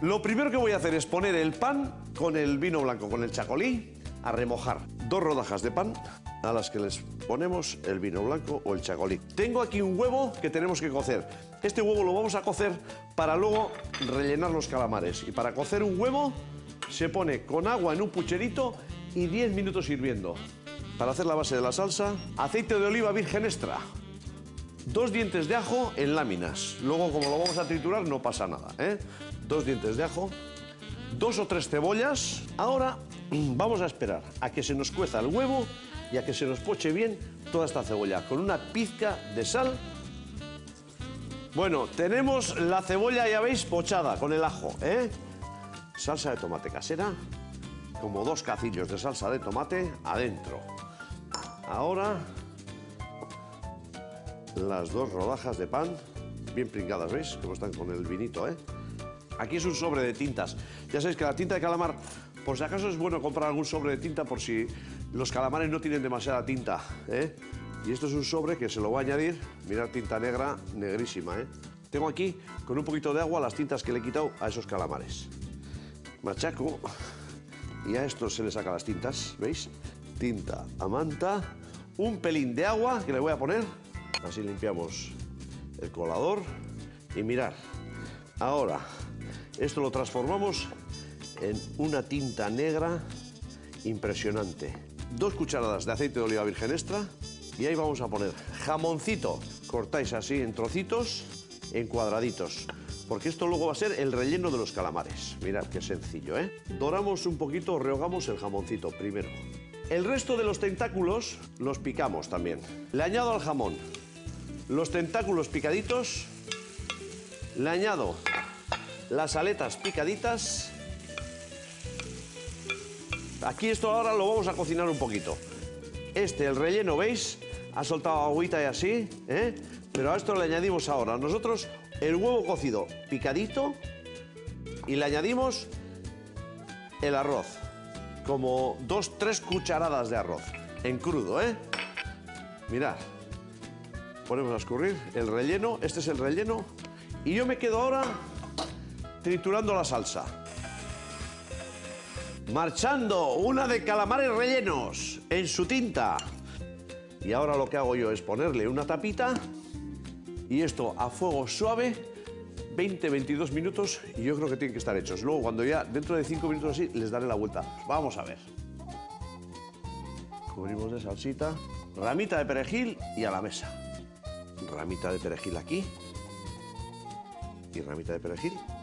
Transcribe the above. Lo primero que voy a hacer es poner el pan con el vino blanco, con el chacolí, a remojar. 2 rodajas de pan a las que les ponemos el vino blanco o el chacolí. Tengo aquí un huevo que tenemos que cocer. Este huevo lo vamos a cocer para luego rellenar los calamares. Y para cocer un huevo se pone con agua en un pucherito y 10 minutos hirviendo. Para hacer la base de la salsa, aceite de oliva virgen extra. 2 dientes de ajo en láminas. Luego, como lo vamos a triturar, no pasa nada, ¿eh? 2 dientes de ajo, 2 o 3 cebollas. Ahora vamos a esperar a que se nos cueza el huevo y a que se nos poche bien toda esta cebolla, con una pizca de sal. Bueno, tenemos la cebolla, ya veis, pochada con el ajo, ¿eh? Salsa de tomate casera, como 2 cacillos de salsa de tomate adentro. Ahora, las 2 rodajas de pan, bien pringadas, ¿veis? Como están con el vinito, ¿eh? Aquí es un sobre de tintas. Ya sabéis que la tinta de calamar, por si acaso es bueno comprar algún sobre de tinta por si los calamares no tienen demasiada tinta, ¿eh? Y esto es un sobre que se lo voy a añadir. Mirad, tinta negra, negrísima, ¿eh? Tengo aquí, con un poquito de agua, las tintas que le he quitado a esos calamares. Machaco y a esto se le saca las tintas, ¿veis? Tinta a manta, un pelín de agua que le voy a poner. Así limpiamos el colador y mirad. Ahora, esto lo transformamos en una tinta negra impresionante. 2 cucharadas de aceite de oliva virgen extra y ahí vamos a poner jamoncito. Cortáis así en trocitos, en cuadraditos, porque esto luego va a ser el relleno de los calamares. Mirad qué sencillo, ¿eh? Doramos un poquito, rehogamos el jamoncito primero. El resto de los tentáculos los picamos también. Le añado al jamón los tentáculos picaditos, le añado las aletas picaditas. Aquí esto ahora lo vamos a cocinar un poquito. El relleno, ¿veis? Ha soltado agüita y así, ¿eh? Pero a esto le añadimos ahora nosotros el huevo cocido picadito y le añadimos el arroz, como 2 o 3 cucharadas de arroz, en crudo, ¿eh? Mirad, ponemos a escurrir el relleno, este es el relleno, y yo me quedo ahora triturando la salsa. Marchando una de calamares rellenos en su tinta. Y ahora lo que hago yo es ponerle una tapita y esto a fuego suave, 20 o 22 minutos, y yo creo que tienen que estar hechos. Luego, cuando ya dentro de 5 minutos así, les daré la vuelta. Vamos a ver. Cubrimos de salsita, ramita de perejil y a la mesa. Ramita de perejil aquí y ramita de perejil